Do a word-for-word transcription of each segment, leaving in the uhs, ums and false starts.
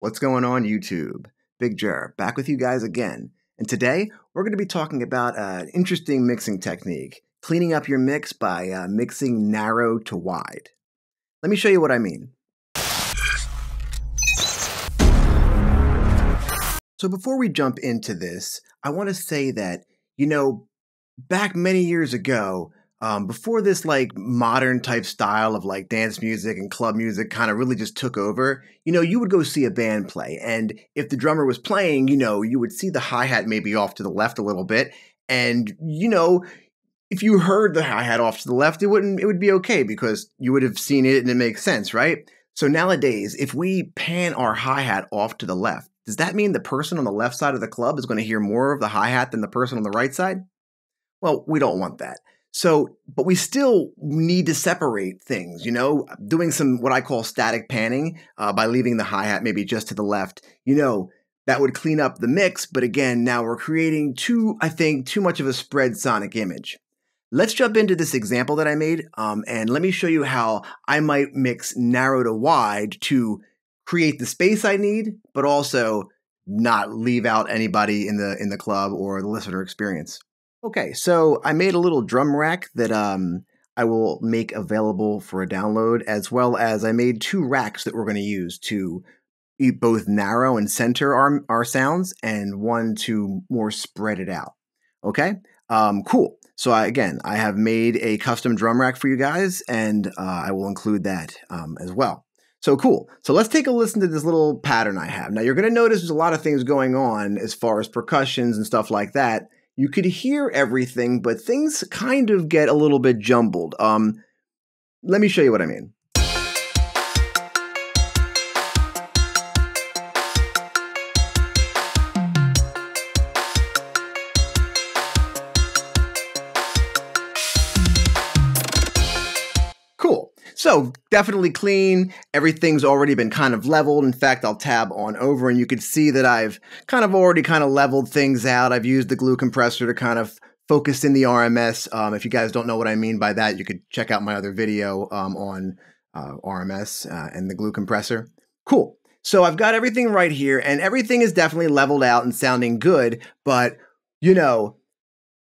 What's going on, YouTube? Big Jer, back with you guys again. And today, we're going to be talking about an interesting mixing technique, cleaning up your mix by uh, mixing narrow to wide. Let me show you what I mean. So before we jump into this, I want to say that, you know, back many years ago, Um, before this like modern type style of like dance music and club music kind of really just took over, you know, you would go see a band play. And if the drummer was playing, you know, you would see the hi-hat maybe off to the left a little bit. And, you know, if you heard the hi-hat off to the left, it wouldn't, it would be okay because you would have seen it and it makes sense, right? So nowadays, if we pan our hi-hat off to the left, does that mean the person on the left side of the club is going to hear more of the hi-hat than the person on the right side? Well, we don't want that. So, but we still need to separate things, you know, doing some what I call static panning uh, by leaving the hi-hat maybe just to the left, you know, that would clean up the mix. But again, now we're creating too, I think, too much of a spread sonic image. Let's jump into this example that I made um, and let me show you how I might mix narrow to wide to create the space I need, but also not leave out anybody in the, in the club or the listener experience. Okay, so I made a little drum rack that um, I will make available for a download, as well as I made two racks that we're going to use to both narrow and center our, our sounds, and one to more spread it out. Okay, um, cool. So I, again, I have made a custom drum rack for you guys, and uh, I will include that um, as well. So cool. So let's take a listen to this little pattern I have. Now you're going to notice there's a lot of things going on as far as percussions and stuff like that. You could hear everything, but things kind of get a little bit jumbled. Um, let me show you what I mean. Cool. So definitely clean. Everything's already been kind of leveled. In fact, I'll tab on over and you can see that I've kind of already kind of leveled things out. I've used the glue compressor to kind of focus in the R M S. Um, if you guys don't know what I mean by that, you could check out my other video um, on uh, R M S uh, and the glue compressor. Cool. So I've got everything right here and everything is definitely leveled out and sounding good, but you know,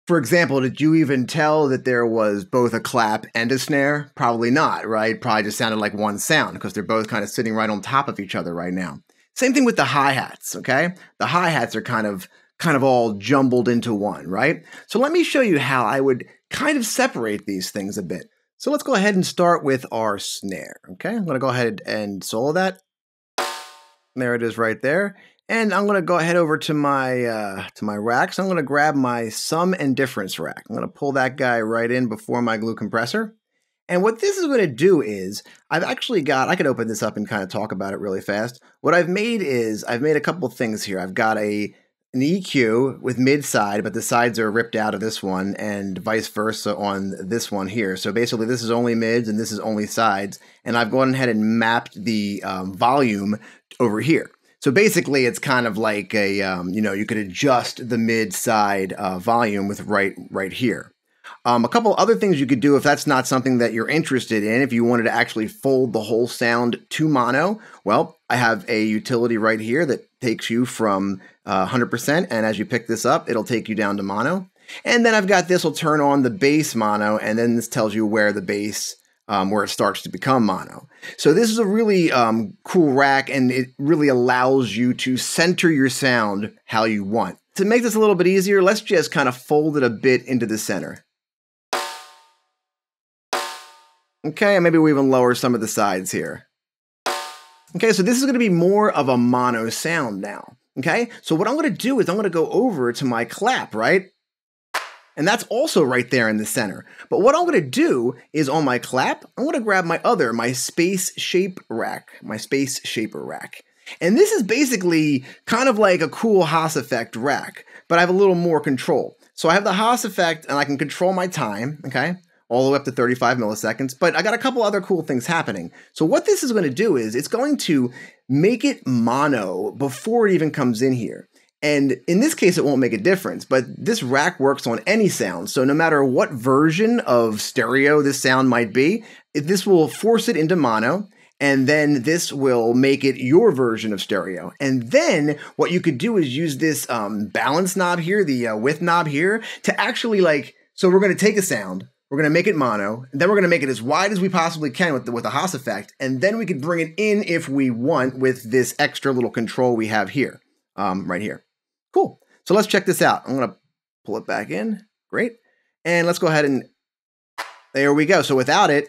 for example, did you even tell that there was both a clap and a snare? Probably not, right? Probably just sounded like one sound because they're both kind of sitting right on top of each other right now. Same thing with the hi-hats, okay? The hi-hats are kind of, kind of all jumbled into one, right? So let me show you how I would kind of separate these things a bit. So let's go ahead and start with our snare, okay? I'm gonna go ahead and solo that. There it is right there. And I'm gonna go ahead over to my uh, to my racks. I'm gonna grab my sum and difference rack. I'm gonna pull that guy right in before my glue compressor. And what this is gonna do is, I've actually got, I could open this up and kind of talk about it really fast. What I've made is, I've made a couple things here. I've got a an E Q with mid side, but the sides are ripped out of this one and vice versa on this one here. So basically this is only mids and this is only sides. And I've gone ahead and mapped the um, volume over here. So basically, it's kind of like a, um, you know, you could adjust the mid-side uh, volume with right right here. Um, a couple other things you could do if that's not something that you're interested in, if you wanted to actually fold the whole sound to mono, well, I have a utility right here that takes you from uh, one hundred percent, and as you pick this up, it'll take you down to mono. And then I've got this will turn on the bass mono, and then this tells you where the bass Um, where it starts to become mono. So this is a really um, cool rack and it really allows you to center your sound how you want. To make this a little bit easier, let's just kind of fold it a bit into the center. Okay, and maybe we even lower some of the sides here. Okay, so this is going to be more of a mono sound now. Okay, so what I'm going to do is I'm going to go over to my clap, right? And that's also right there in the center. But what I'm gonna do is on my clap, I'm gonna grab my other, my space shape rack, my space shaper rack. And this is basically kind of like a cool Haas effect rack, but I have a little more control. So I have the Haas effect and I can control my time, okay? All the way up to thirty-five milliseconds, but I got a couple other cool things happening. So what this is gonna do is it's going to make it mono before it even comes in here. And in this case, it won't make a difference, but this rack works on any sound. So no matter what version of stereo this sound might be, this will force it into mono. and then this will make it your version of stereo. And then what you could do is use this um, balance knob here, the uh, width knob here, to actually like, so we're going to take a sound, we're going to make it mono, and then we're going to make it as wide as we possibly can with the, with the Haas effect, and then we could bring it in if we want with this extra little control we have here, um, right here. Cool. So let's check this out. I'm going to pull it back in. Great. And let's go ahead and, there we go. So without it,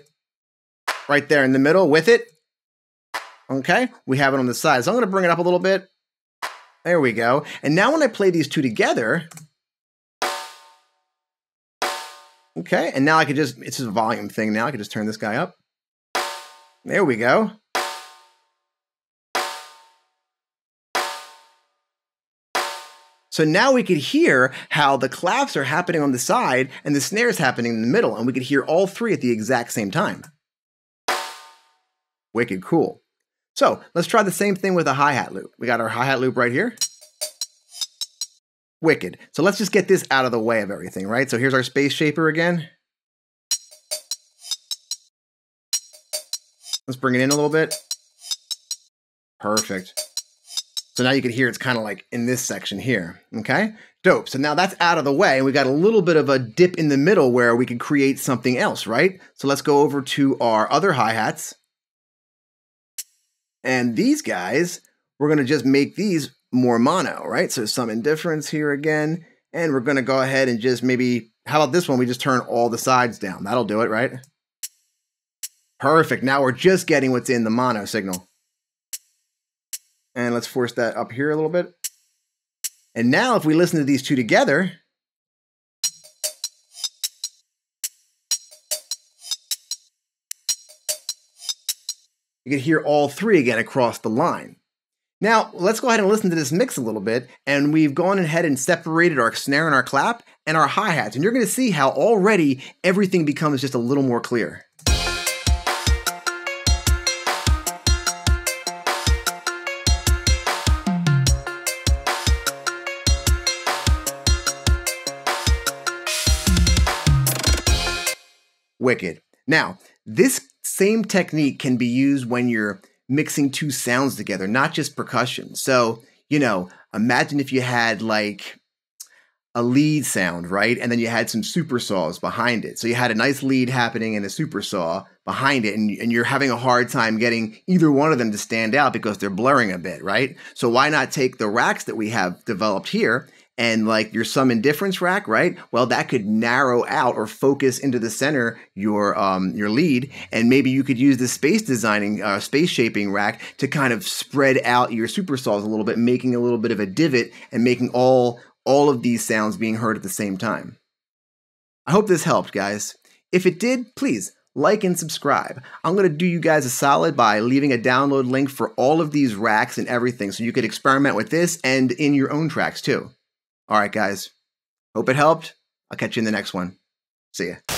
right there in the middle, with it, okay, we have it on the side. So I'm going to bring it up a little bit. There we go. And now when I play these two together, okay, and now I can just, it's just a volume thing now. I can just turn this guy up. There we go. So now we could hear how the claps are happening on the side and the snare is happening in the middle, and we could hear all three at the exact same time. Wicked cool. So let's try the same thing with a hi-hat loop. We got our hi-hat loop right here. Wicked. So let's just get this out of the way of everything, right? So here's our space shaper again. Let's bring it in a little bit. Perfect. So now you can hear it's kind of like in this section here, okay? Dope. So now that's out of the way, and we got a little bit of a dip in the middle where we can create something else, right? So let's go over to our other hi-hats. And these guys, we're going to just make these more mono, right? So sum and difference here again, and we're going to go ahead and just maybe, how about this one? We just turn all the sides down. That'll do it, right? Perfect. Now we're just getting what's in the mono signal. And let's force that up here a little bit. And now if we listen to these two together, you can hear all three again across the line. Now, let's go ahead and listen to this mix a little bit, and we've gone ahead and separated our snare and our clap and our hi-hats, and you're going to see how already everything becomes just a little more clear. Wicked. Now, this same technique can be used when you're mixing two sounds together, not just percussion. So, you know, imagine if you had like a lead sound, right? And then you had some super saws behind it. So you had a nice lead happening and a super saw behind it, and, and you're having a hard time getting either one of them to stand out because they're blurring a bit, right? So why not take the racks that we have developed here and like your sum and difference rack, right? Well, that could narrow out or focus into the center your um, your lead, and maybe you could use the space designing, uh, space shaping rack to kind of spread out your super saws a little bit, making a little bit of a divot and making all all of these sounds being heard at the same time. I hope this helped, guys. If it did, please like and subscribe. I'm going to do you guys a solid by leaving a download link for all of these racks and everything, so you could experiment with this and in your own tracks too. All right, guys. Hope it helped. I'll catch you in the next one. See ya.